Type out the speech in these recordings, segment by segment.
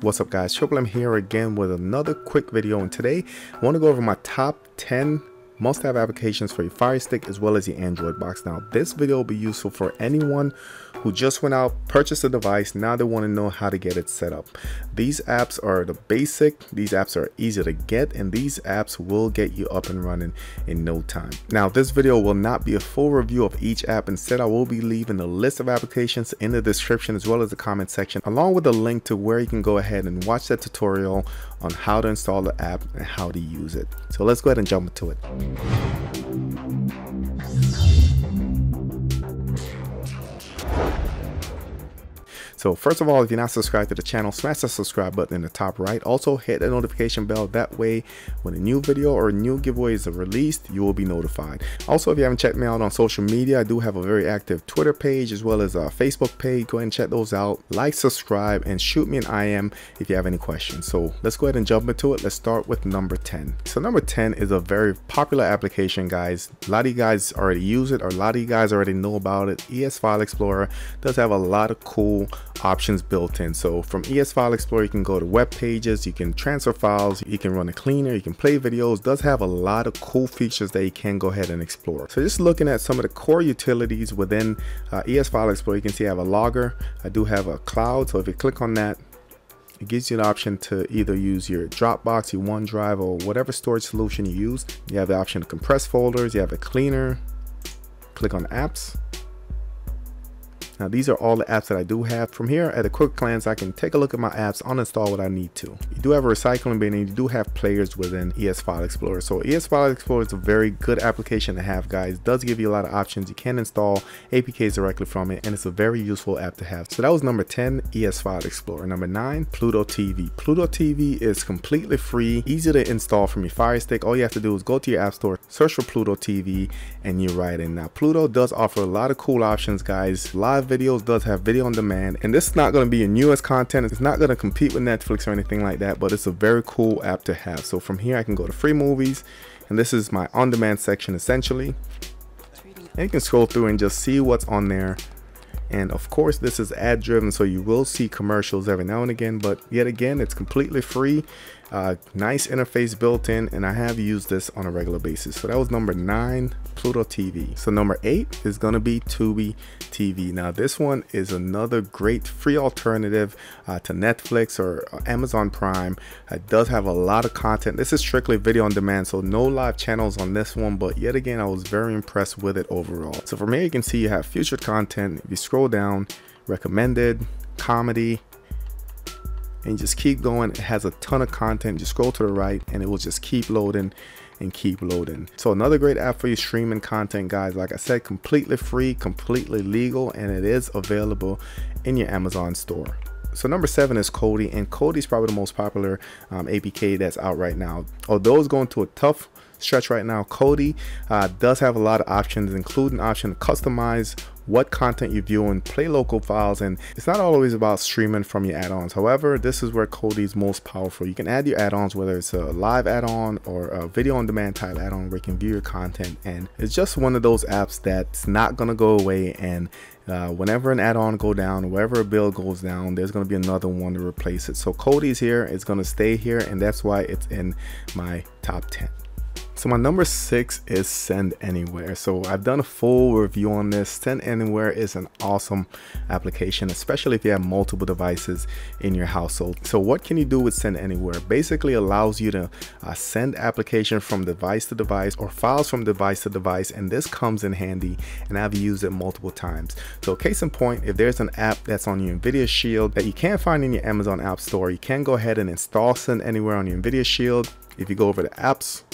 What's up guys, Triple M here again with another quick video, and today I want to go over my top 10 must-have applications for your Fire Stick as well as your Android box. Now this video will be useful for anyone who just went out, purchased a device, now they want to know how to get it set up. These apps are the basic, these apps are easy to get, and these apps will get you up and running in no time. Now this video will not be a full review of each app. Instead I will be leaving a list of applications in the description as well as the comment section, along with a link to where you can go ahead and watch that tutorial on how to install the app and how to use it. So let's go ahead and jump into it. So first of all, if you're not subscribed to the channel, smash the subscribe button in the top right. Also hit the notification bell, that way when a new video or a new giveaway is released, you will be notified. Also, if you haven't checked me out on social media, I do have a very active Twitter page as well as a Facebook page. Go ahead and check those out, like, subscribe, and shoot me an IM if you have any questions. So let's go ahead and jump into it. Let's start with number 10. So number 10 is a very popular application, guys. A lot of you guys already use it, or a lot of you guys already know about it. ES File Explorer does have a lot of cool options built in. So from ES File Explorer, you can go to web pages, you can transfer files, you can run a cleaner, you can play videos. It does have a lot of cool features that you can go ahead and explore. So just looking at some of the core utilities within ES File Explorer, you can see I have a logger, I do have a cloud. So if you click on that, it gives you an option to either use your Dropbox, your OneDrive, or whatever storage solution you use. You have the option to compress folders, you have a cleaner, click on apps. Now these are all the apps that I do have. From here, at a quick glance, I can take a look at my apps, uninstall what I need to. You do have a recycling bin, and you do have players within ES File Explorer. So ES File Explorer is a very good application to have, guys. It does give you a lot of options. You can install APKs directly from it, and it's a very useful app to have. So that was number 10, ES File Explorer. Number 9, Pluto TV. Pluto TV is completely free, easy to install from your Fire Stick. All you have to do is go to your app store, search for Pluto TV, and you're right in. Now Pluto does offer a lot of cool options, guys. Live videos, does have video on demand, and this is not going to be your newest content. It's not going to compete with Netflix or anything like that, but it's a very cool app to have. So from here I can go to free movies, and this is my on-demand section essentially, and you can scroll through and just see what's on there. And of course this is ad driven, so you will see commercials every now and again, but yet again it's completely free, nice interface built in, and I have used this on a regular basis. So that was number 9, Pluto TV. So number 8 is going to be Tubi TV. Now this one is another great free alternative to Netflix or Amazon Prime. It does have a lot of content. This is strictly video on demand, so no live channels on this one, but yet again I was very impressed with it overall. So from here you can see you have featured content. If you scroll down, recommended, comedy, and just keep going, it has a ton of content. Just scroll to the right and it will just keep loading and keep loading. So another great app for your streaming content, guys. Like I said, completely free, completely legal, and it is available in your Amazon store. So number 7 is Kodi, and Kodi is probably the most popular APK that's out right now. Although it's going through a tough stretch right now, Kodi does have a lot of options, including option to customize what content you view and play local files, and it's not always about streaming from your add-ons. However, this is where Kodi is most powerful. You can add your add-ons, whether it's a live add-on or a video on demand type add-on where you can view your content, and it's just one of those apps that's not going to go away. And whenever an add-on go down, wherever a bill goes down, there's going to be another one to replace it. So Kodi's here, it's going to stay here, and that's why it's in my top 10. So my number 6 is Send Anywhere. So I've done a full review on this. Send Anywhere is an awesome application, especially if you have multiple devices in your household. So what can you do with Send Anywhere? Basically allows you to send application from device to device, or files from device to device, and this comes in handy, and I've used it multiple times. So case in point, if there's an app that's on your Nvidia Shield that you can't find in your Amazon App Store, you can go ahead and install Send Anywhere on your Nvidia Shield. If you go over to apps,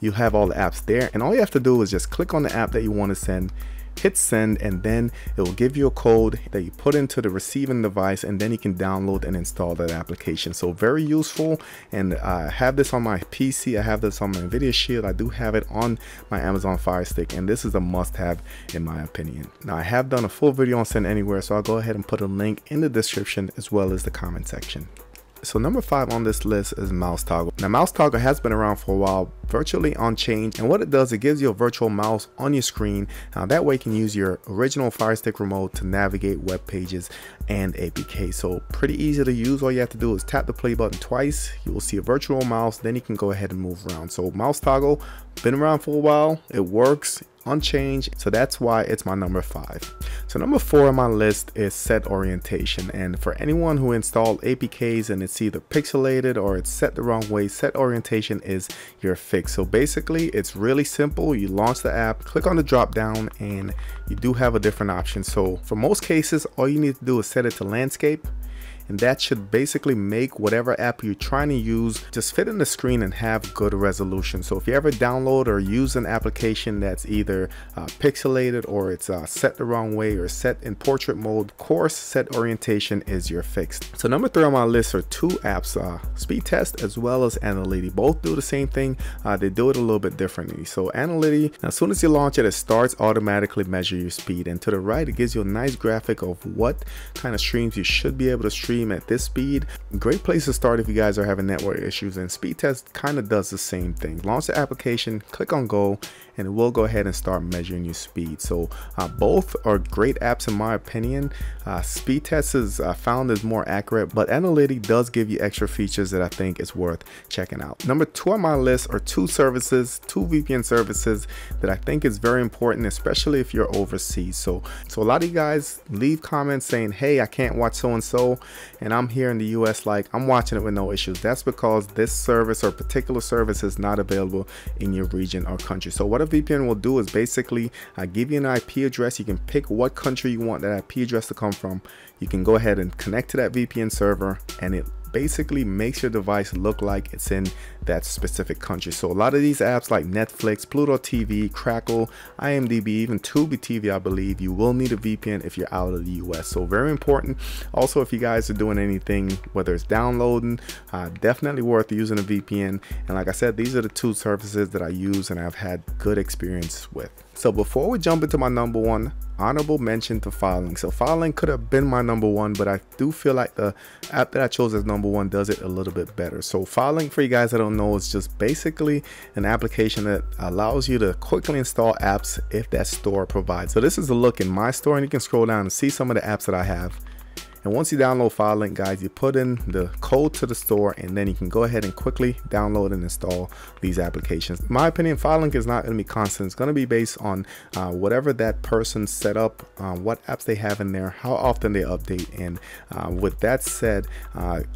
you have all the apps there, and all you have to do is just click on the app that you want to send, hit send, and then it will give you a code that you put into the receiving device, and then you can download and install that application. So very useful, and I have this on my PC, I have this on my Nvidia Shield, I do have it on my Amazon Fire Stick, and this is a must-have in my opinion. Now I have done a full video on Send Anywhere, so I'll go ahead and put a link in the description as well as the comment section. So number 5 on this list is Mouse Toggle. Now Mouse Toggle has been around for a while, virtually unchanged, and what it does, it gives you a virtual mouse on your screen. Now that way you can use your original Fire Stick remote to navigate web pages and APK. So pretty easy to use. All you have to do is tap the play button twice, you will see a virtual mouse, then you can go ahead and move around. So Mouse Toggle, been around for a while, it works, unchanged, so that's why it's my number 5. So number 4 on my list is Set Orientation, and for anyone who installed APKs and it's either pixelated or it's set the wrong way, Set Orientation is your fix. So basically it's really simple. You launch the app, click on the drop down, and you do have a different option. So for most cases all you need to do is set it to landscape, and that should basically make whatever app you're trying to use just fit in the screen and have good resolution. So if you ever download or use an application that's either pixelated or it's set the wrong way or set in portrait mode, of course Set Orientation is your fix. So number 3 on my list are 2 apps, Speedtest as well as Analytics. Both do the same thing, they do it a little bit differently. So Analytics, as soon as you launch it, it starts automatically measure your speed, and to the right it gives you a nice graphic of what kind of streams you should be able to stream at this speed. Great place to start if you guys are having network issues, and Speedtest kind of does the same thing. Launch the application, click on go, and it will go ahead and start measuring your speed. So both are great apps in my opinion. Speedtest is found as more accurate, but Analytics does give you extra features that I think is worth checking out. Number 2 on my list are 2 services, 2 VPN services that I think is very important, especially if you're overseas. So a lot of you guys leave comments saying, hey, I can't watch so-and-so, and I'm here in the US, like I'm watching it with no issues. That's because this service or particular service is not available in your region or country. So what a VPN will do is basically give you an IP address. You can pick what country you want that IP address to come from. You can go ahead and connect to that VPN server, and it basically makes your device look like it's in that specific country. So a lot of these apps like Netflix, Pluto TV, Crackle, IMDb, even Tubi TV, I believe you will need a VPN if you're out of the US. So very important. Also, if you guys are doing anything, whether it's downloading, definitely worth using a VPN. And like I said, these are the 2 services that I use and I've had good experience with. So before we jump into my number 1, honorable mention to Filelinked. So Filelinked could have been my number 1, but I do feel like the app that I chose as number 1 does it a little bit better. So Filelinked, for you guys that don't know, is just basically an application that allows you to quickly install apps if that store provides. So this is a look in my store, and you can scroll down and see some of the apps that I have. And once you download Filelinked, guys, you put in the code to the store, and then you can go ahead and quickly download and install these applications. In my opinion, Filelinked is not going to be constant. It's going to be based on whatever that person set up, what apps they have in there, how often they update. And with that said,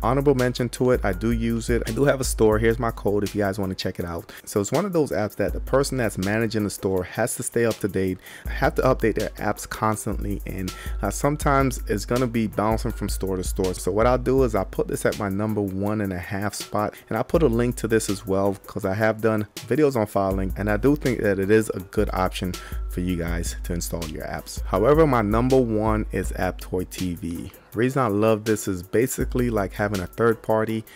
honorable mention to it. I do use it. I do have a store. Here's my code if you guys want to check it out. So it's one of those apps that the person that's managing the store has to stay up to date, have to update their apps constantly, and sometimes it's going to be bound from store to store. So what I'll do is I'll put this at my number 1.5 spot, and I'll put a link to this as well because I have done videos on Filelinked, and I do think that it is a good option for you guys to install your apps. However, my number 1 is Aptoide TV. The reason I love this is basically like having a third party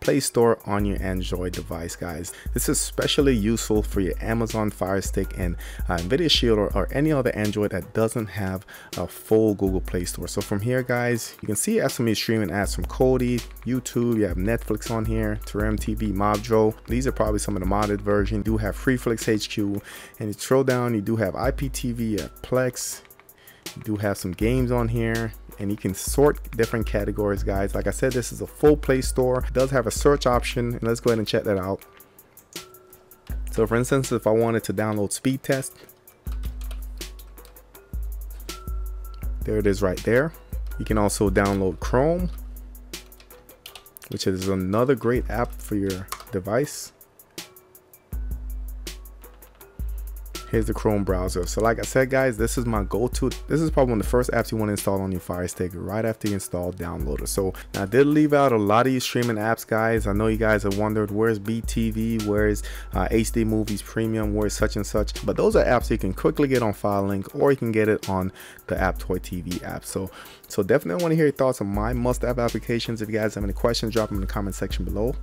Play Store on your Android device, guys. This is especially useful for your Amazon Fire Stick and Nvidia Shield or any other Android that doesn't have a full Google Play Store. So from here, guys, you can see you have some of your streaming apps from Kodi, YouTube, you have Netflix on here, TV, Mobdro. These are probably some of the modded version. You do have FreeFlix HQ, and you scroll down, you do have IPTV, you have Plex, you do have some games on here, and you can sort different categories, guys. Like I said, this is a full Play Store. It does have a search option, and let's go ahead and check that out. So for instance, if I wanted to download Speedtest, there it is right there. You can also download Chrome, which is another great app for your device. Here's the Chrome browser. So like I said, guys, this is my go-to. This is probably one of the first apps you want to install on your Fire Stick right after you install Downloader. So I did leave out a lot of your streaming apps, guys. I know you guys have wondered, where's BTV, where's HD Movies Premium, where's such and such. But those are apps you can quickly get on Filelinked, or you can get it on the Aptoide TV app. So definitely want to hear your thoughts on my must-have applications. If you guys have any questions, drop them in the comment section below.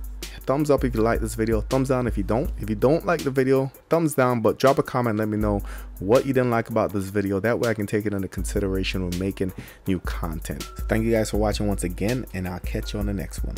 Thumbs up if you like this video, thumbs down if you don't. If you don't like the video, thumbs down, but drop a comment, let me know what you didn't like about this video. That way I can take it into consideration when making new content. So thank you guys for watching once again, and I'll catch you on the next one.